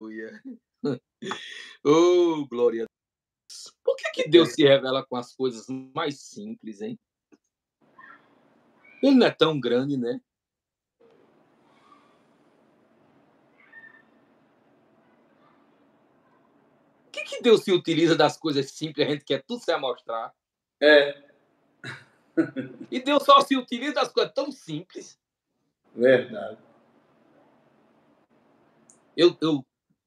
Aleluia. Oh, glória a Deus. Por que Deus se revela com as coisas mais simples, hein? Ele não é tão grande, né? Por que Deus se utiliza das coisas simples? A gente quer tudo se amostrar. É. E Deus só se utiliza das coisas tão simples. Verdade.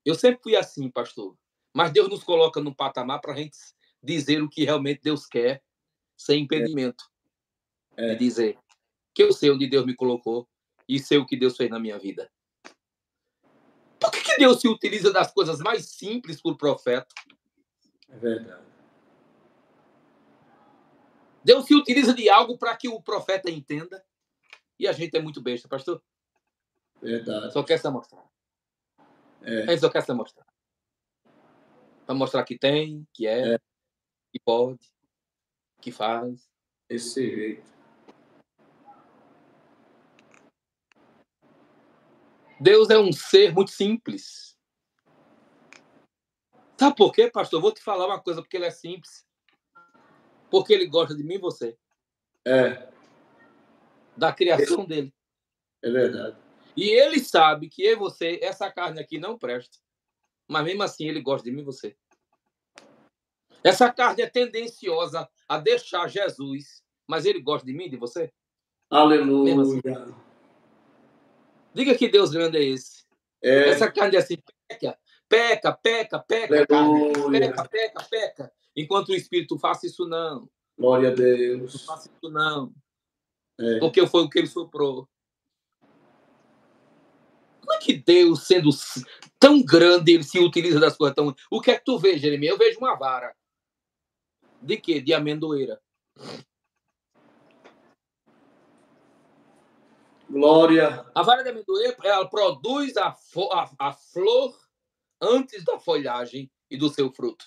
Eu sempre fui assim, pastor. Mas Deus nos coloca num patamar para a gente dizer o que realmente Deus quer, sem impedimento. É. E dizer que eu sei onde Deus me colocou e sei o que Deus fez na minha vida. Por que Deus se utiliza das coisas mais simples para o profeta? É verdade. Deus se utiliza de algo para que o profeta entenda. E a gente é muito besta, pastor. Verdade. Só quer se mostrar. É. A gente só quer se mostrar. Para mostrar que tem, que é, que pode, que faz. Esse jeito. Deus é um ser muito simples. Sabe por quê, pastor? Eu vou te falar uma coisa, porque ele é simples. Porque ele gosta de mim e você. É. Da criação dele. É verdade. E ele sabe que eu e você, essa carne aqui não presta. Mas mesmo assim ele gosta de mim e você. Essa carne é tendenciosa a deixar Jesus, mas ele gosta de mim e de você? Aleluia. Assim. Diga que Deus grande é esse. É. Essa carne é assim, peca, peca. Enquanto o Espírito faça isso não. Glória a Deus. Não faça isso não. É. Porque foi o que ele soprou. Como é que Deus, sendo tão grande, ele se utiliza das coisas tão... O que é que tu vê, Jeremias? Eu vejo uma vara. De quê? De amendoeira. Glória. A vara de amendoeira, ela produz a flor antes da folhagem e do seu fruto.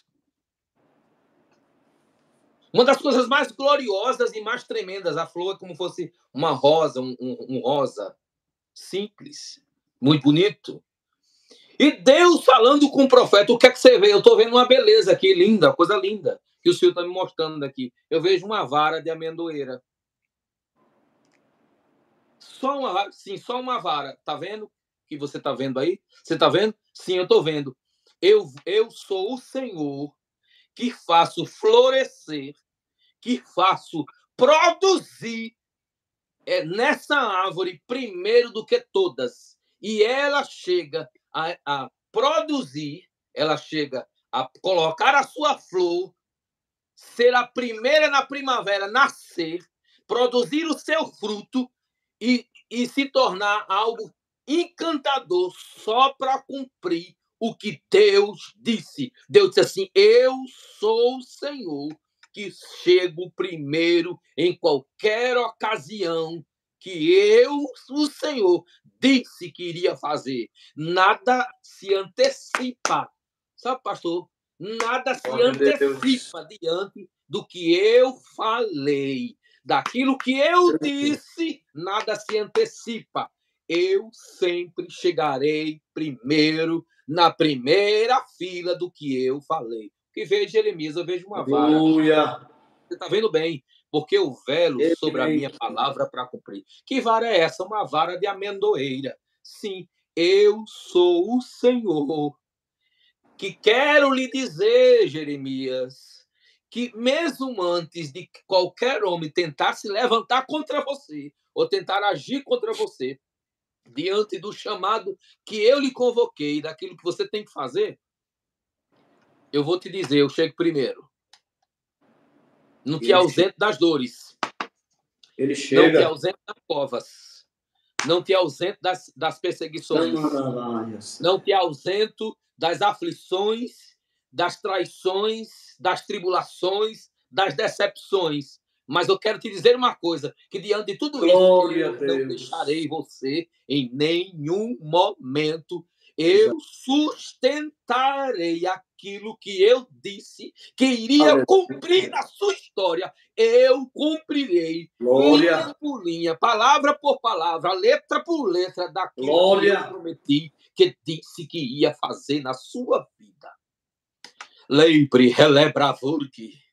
Uma das coisas mais gloriosas e mais tremendas. A flor é como fosse uma rosa, um rosa simples, muito bonito. E Deus falando com o profeta, o que é que você vê? Eu estou vendo uma beleza aqui, linda, coisa linda, que o Senhor está me mostrando aqui. Eu vejo uma vara de amendoeira. Só uma vara, sim, só uma vara. Está vendo o que você está vendo aí? Você está vendo? Sim, eu estou vendo. Eu sou o Senhor que faço florescer, que faço produzir nessa árvore primeiro do que todas. E ela chega a produzir, ela chega a colocar a sua flor, ser a primeira na primavera, nascer, produzir o seu fruto e se tornar algo encantador só para cumprir o que Deus disse. Deus disse assim, eu sou o Senhor que chego primeiro em qualquer ocasião que eu, o Senhor, disse que iria fazer. Nada se antecipa. Sabe, pastor? Nada se antecipa diante do que eu falei. Daquilo que eu disse, nada se antecipa. Eu sempre chegarei primeiro na primeira fila do que eu falei. Que vejo Jeremias, eu vejo uma vara. Aleluia. Você está vendo bem? Porque eu velo sobre a minha palavra para cumprir. Que vara é essa? Uma vara de amendoeira. Sim, eu sou o Senhor que quero lhe dizer, Jeremias, que mesmo antes de qualquer homem tentar se levantar contra você ou tentar agir contra você, diante do chamado que eu lhe convoquei, daquilo que você tem que fazer, eu vou te dizer, eu chego primeiro. Não te ausente das dores. Ele chega. Não te ausente das covas. Não te ausente das perseguições. Não te ausento das aflições, das traições, das tribulações, das decepções. Mas eu quero te dizer uma coisa, que diante de tudo isso, eu não deixarei você em nenhum momento. Eu sustentarei aquilo que eu disse que iria cumprir na sua história. Eu cumprirei, linha por linha, palavra por palavra, letra por letra, daquilo que eu prometi, que disse que ia fazer na sua vida. Lembre, relebravurque.